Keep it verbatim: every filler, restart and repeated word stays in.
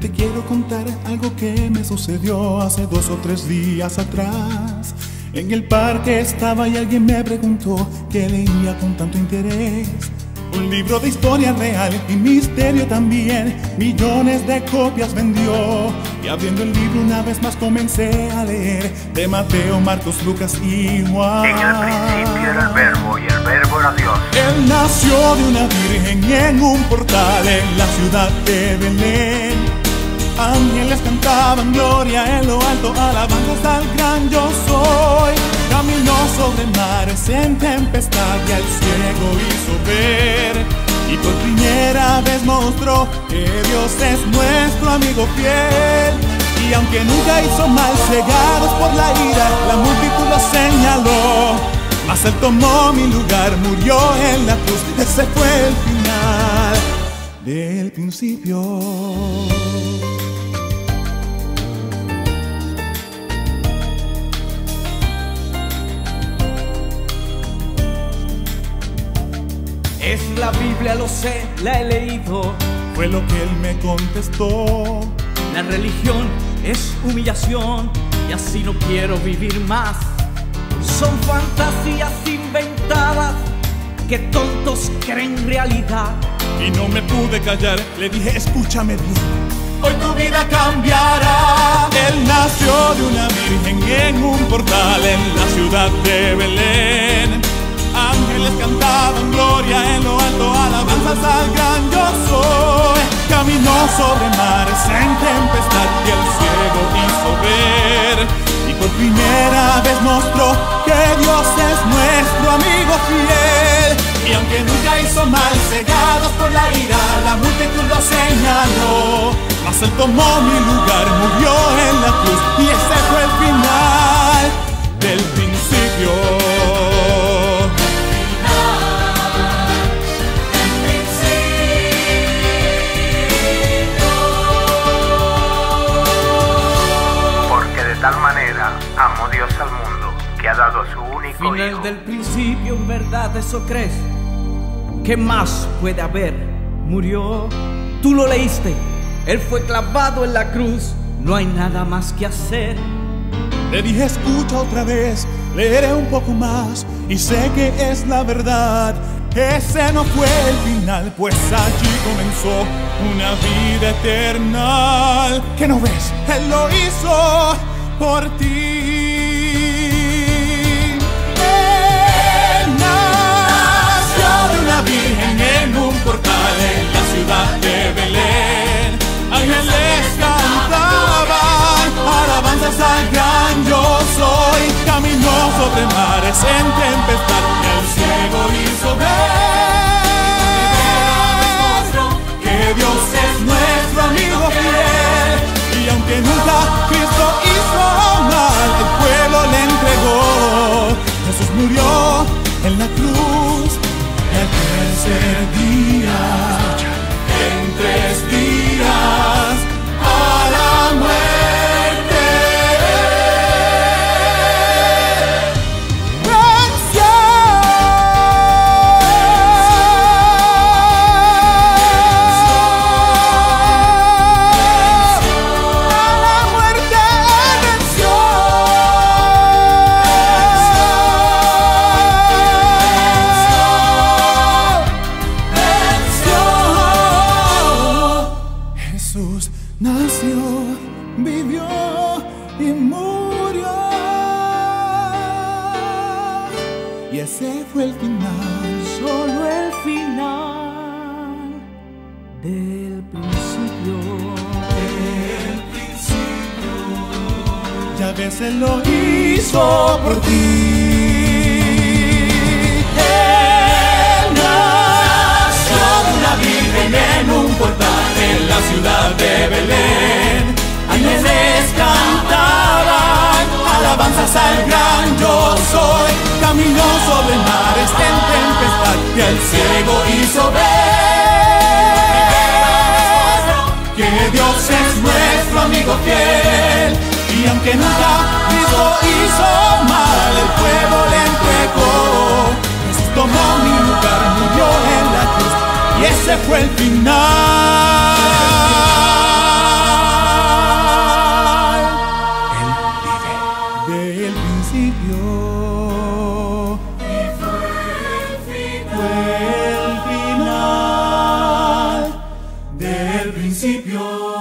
Hoy te quiero contar algo que me sucedió hace dos o tres días atrás. En el parque estaba y alguien me preguntó qué leía con tanto interés. Un libro de historia real y misterio también, millones de copias vendió. Y abriendo el libro una vez más comencé a leer de Mateo, Marcos, Lucas y Juan. En el principio era el verbo y el verbo era Dios. Él nació de una virgen y en un portal en la ciudad de Belén. Ángeles cantaban gloria en lo alto, alabanzas al gran yo soy. Caminó sobre mares en tempestad y al ciego hizo ver, y por primera vez mostró que Dios es nuestro amigo fiel. Y aunque nunca hizo mal, cegados por la ira, la multitud lo señaló, mas él tomó mi lugar, murió en la cruz. Ese fue el final del principio. Es la Biblia, lo sé, la he leído, fue lo que él me contestó. La religión es humillación y así no quiero vivir más. Son fantasías inventadas que tontos creen realidad. Y no me pude callar, le dije escúchame bien, hoy tu vida cambiará. Él nació de una virgen en un portal en la ciudad de Belén. Ángeles cantaban gloria en lo alto, alabanzas al gran yo soy. Caminó sobre mares en tempestad y el ciego hizo ver, y por primera vez mostró que Dios es nuestro amigo fiel. Y aunque nunca hizo mal, cegados por la ira, la multitud lo señaló, mas él tomó mi lugar, murió en la cruz. Y ese fue el final del principio. Amó Dios al mundo, que ha dado a su único hijo. Final del principio, en verdad, ¿eso crees? ¿Qué más puede haber? Murió, tú lo leíste, él fue clavado en la cruz, no hay nada más que hacer. Le dije escucha otra vez, leeré un poco más y sé que es la verdad. Ese no fue el final, pues allí comenzó una vida eterna. ¿Qué no ves? Él lo hizo por ti. Él nació de una virgen en un portal en la ciudad de Belén. Ángeles cantaban alabanzas al gran yo soy. Caminó sobre mares en tempestad que el ciego hizo ver, que Dios es nuestro amigo fiel. Y aunque nunca Cristo el pueblo le entregó, Jesús murió en la cruz el tercer día. En tres días a la muerte venció. A la muerte venció. Jesús nació, vivió y murió, y ese fue el final, solo el final del principio. El principio, ya ves, él lo hizo por ti. Él nació de una virgen en un portal en la ciudad de Belén. Ángeles cantaban alabanzas al gran yo soy. Caminó sobre mares en tempestad y el ciego hizo ver, que Dios es nuestro amigo fiel. Y aunque nunca Cristo hizo mal, el pueblo le entregó, Jesús tomó mi lugar, murió en la cruz. Y ese fue el final. principio.